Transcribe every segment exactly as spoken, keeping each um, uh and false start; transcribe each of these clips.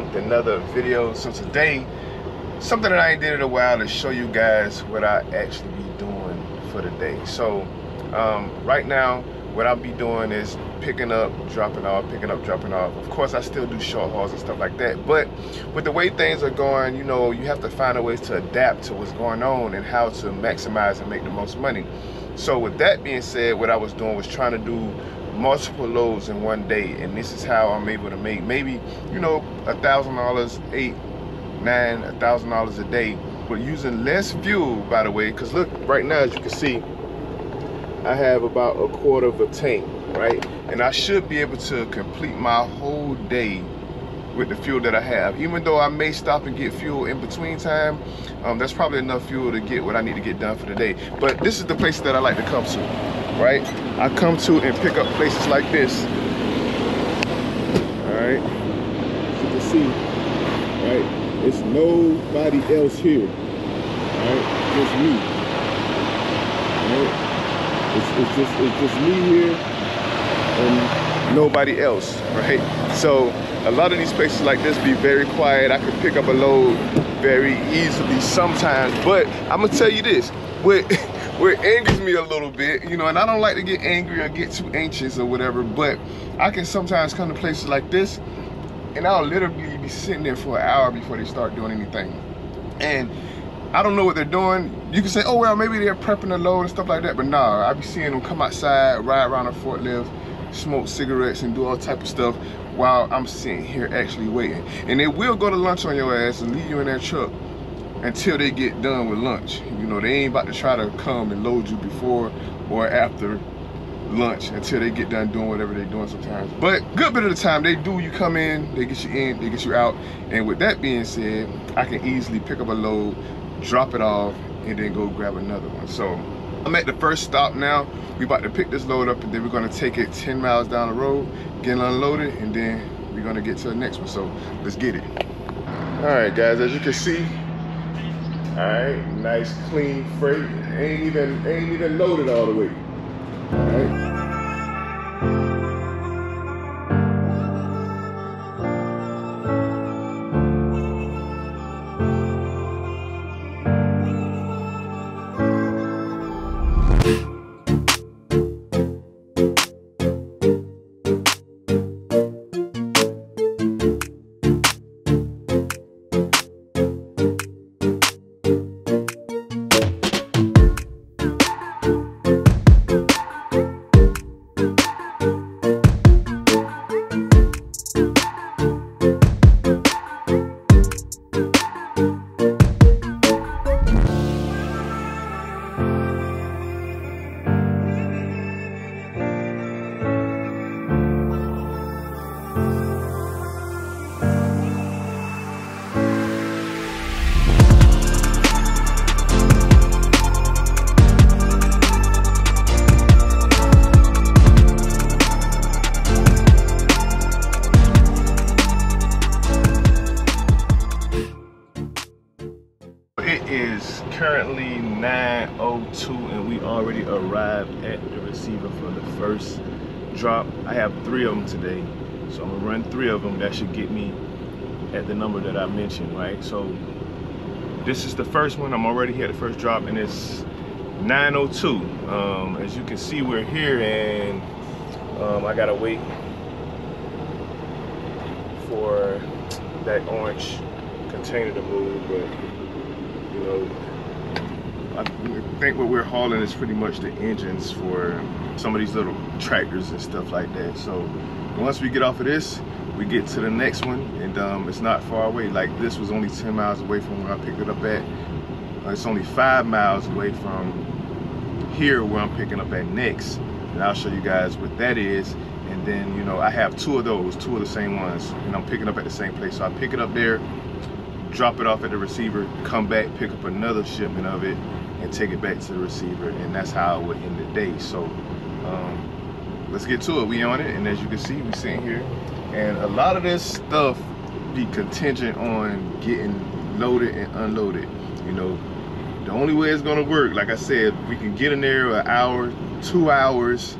with another video. So today, something that I ain't did in a while to show you guys what I actually be doing for the day. So um, right now, what I'll be doing is picking up, dropping off, picking up, dropping off. Of course, I still do short hauls and stuff like that. But with the way things are going, you know, you have to find a way to adapt to what's going on and how to maximize and make the most money. So with that being said, what I was doing was trying to do multiple loads in one day. And this is how I'm able to make maybe, you know, a thousand dollars, eight, nine, a thousand dollars a day. But using less fuel, by the way, because look, right now, as you can see, I have about a quarter of a tank, right? And I should be able to complete my whole day with the fuel that I have. Even though I may stop and get fuel in between time, um, that's probably enough fuel to get what I need to get done for the day. But this is the place that I like to come to, right? I come to and pick up places like this, all right? As you can see, all right? There's nobody else here, all right? Just me. All right? It's, it's, just, it's just me here and nobody else, right? So a lot of these places like this be very quiet. I could pick up a load very easily sometimes, but I'm gonna tell you this, what, what angers me a little bit, you know, and I don't like to get angry or get too anxious or whatever, but I can sometimes come to places like this and I'll literally be sitting there for an hour before they start doing anything. And I don't know what they're doing. You can say, oh, well, maybe they're prepping a load and stuff like that, but nah, I be seeing them come outside, ride around a forklift, smoke cigarettes and do all type of stuff while I'm sitting here actually waiting. And they will go to lunch on your ass and leave you in their truck until they get done with lunch. You know, they ain't about to try to come and load you before or after lunch until they get done doing whatever they're doing sometimes. But good bit of the time they do, you come in, they get you in, they get you out. And with that being said, I can easily pick up a load, drop it off, and then go grab another one. So I'm at the first stop now. We about to pick this load up and then we're gonna take it ten miles down the road, get it unloaded, and then we're gonna get to the next one. So let's get it. All right, guys, as you can see, all right, nice clean freight. Ain't even, ain't even loaded all the way, all right? Currently nine oh two and we already arrived at the receiver for the first drop. I have three of them today, so I'm gonna run three of them. That should get me at the number that I mentioned, right? So this is the first one. I'm already here at the first drop and it's nine oh two. Um, as you can see, we're here and um, I gotta wait for that orange container to move, but you know, I think what we're hauling is pretty much the engines for some of these little tractors and stuff like that. So once we get off of this, we get to the next one, and um, it's not far away. Like this was only ten miles away from where I picked it up at. It's only five miles away from here where I'm picking up at next. And I'll show you guys what that is. And then, you know, I have two of those, two of the same ones, and I'm picking up at the same place. So I pick it up there, drop it off at the receiver, come back, pick up another shipment of it, and take it back to the receiver, and that's how I would end the day. So um, let's get to it. We on it, and as you can see, we sitting here, and a lot of this stuff be contingent on getting loaded and unloaded. You know, the only way it's gonna work, like I said, we can get in there an hour, two hours,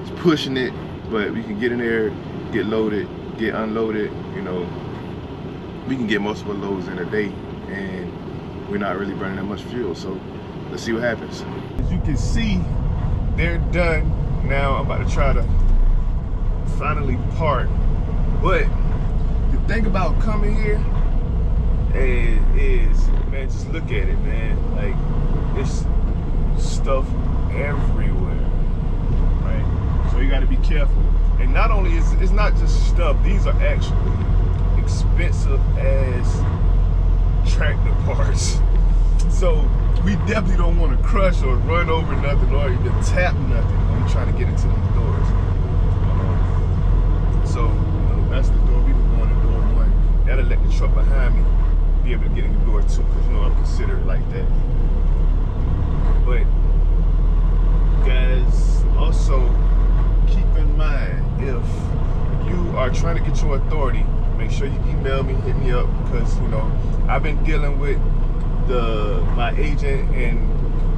it's pushing it, but we can get in there, get loaded, get unloaded, you know, we can get multiple loads in a day and we're not really burning that much fuel. So let's see what happens. As you can see, they're done. Now I'm about to try to finally park. But the thing about coming here is, is man, just look at it, man. Like, it's stuff everywhere, right? So you gotta be careful. And not only is it's not just stuff, these are actually expensive as tractor parts. So we definitely don't want to crush or run over nothing or even tap nothing when we're trying to get into them doors. Um, so you know, that's the door. We were going to door one. That'll let the truck behind me be able to get in the door two, because you know I'm considerate like that. But guys, also keep in mind, if you are trying to get your authority, make sure you email me, hit me up, because you know I've been dealing with the my agent and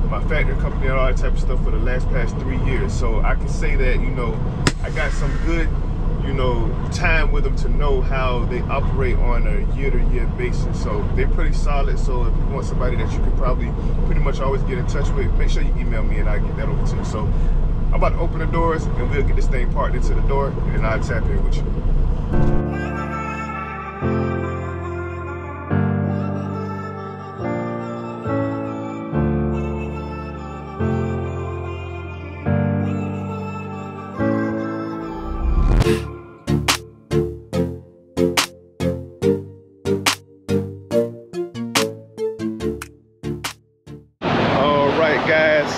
my factory company and all that type of stuff for the last past three years. So I can say that you know I got some good you know time with them to know how they operate on a year-to-year basis. So they're pretty solid. So if you want somebody that you can probably pretty much always get in touch with, make sure you email me and I get that over to you. So I'm about to open the doors and we'll get this thing parked into the door and I'll tap in with you.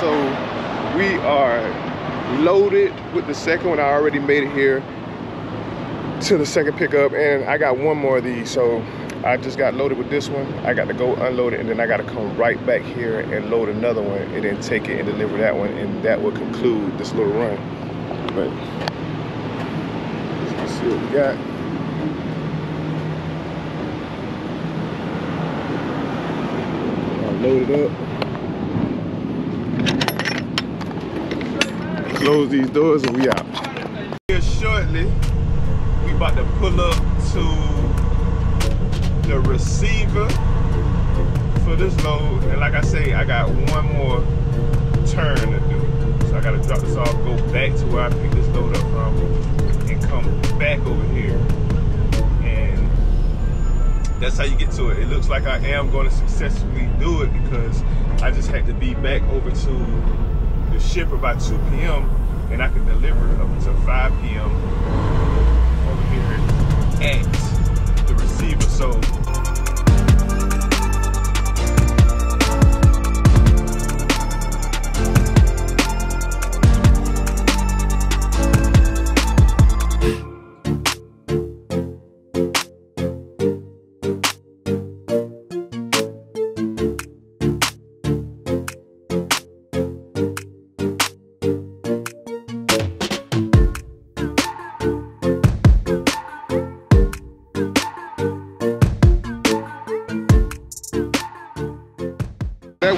So we are loaded with the second one. I already made it here to the second pickup, and I got one more of these. So I just got loaded with this one. I got to go unload it, and then I got to come right back here and load another one, and then take it and deliver that one, and that will conclude this little run. But let's see what we got. Load it up. Close these doors and we out. Here shortly, we about to pull up to the receiver for this load. And like I say, I got one more turn to do. So I gotta drop this off, go back to where I picked this load up from, and come back over here. And that's how you get to it. It looks like I am gonna successfully do it, because I just had to be back over to the shipper by two P M and I can deliver up until five P M over here at the receiver. So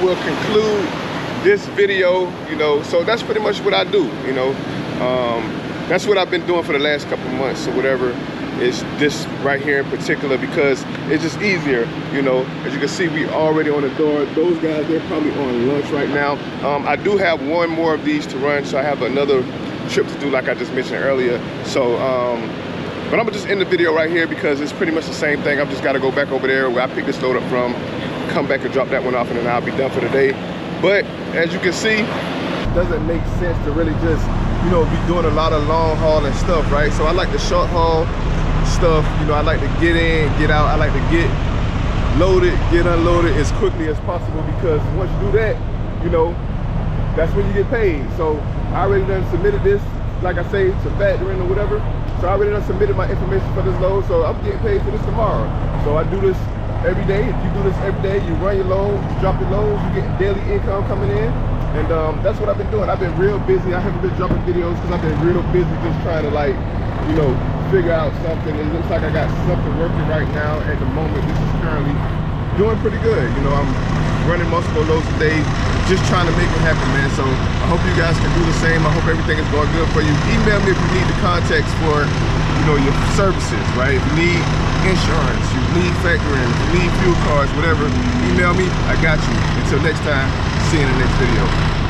will conclude this video, you know. So that's pretty much what I do, you know. Um, that's what I've been doing for the last couple months or whatever. Is this right here in particular, because it's just easier, you know. As you can see, we already on the door. Those guys, they're probably on lunch right now. Um, I do have one more of these to run, so I have another trip to do, like I just mentioned earlier. So, um, but I'm gonna just end the video right here, because it's pretty much the same thing. I've just got to go back over there where I picked this load up from, come back and drop that one off, and then I'll be done for the day. But as you can see, it doesn't make sense to really just, you know, be doing a lot of long haul and stuff, right? So I like the short haul stuff, you know. I like to get in, get out. I like to get loaded, get unloaded as quickly as possible, because once you do that, you know, that's when you get paid. So I already done submitted this, like I say, to factoring or whatever. So I already done submitted my information for this load, so I'm getting paid for this tomorrow. So I do this every day. If you do this every day, you run your load, you drop your loads, you get daily income coming in. And um, that's what I've been doing. I've been real busy. I haven't been dropping videos because I've been real busy just trying to, like, you know, figure out something. It looks like I got something working right now at the moment. This is currently doing pretty good. You know, I'm running multiple loads a day, just trying to make it happen, man. So I hope you guys can do the same. I hope everything is going good for you. Email me if you need the contacts for, you know, your services, right? If you need insurance, you lead factoring, lead fuel cards, whatever, email me, I got you. Until next time, see you in the next video.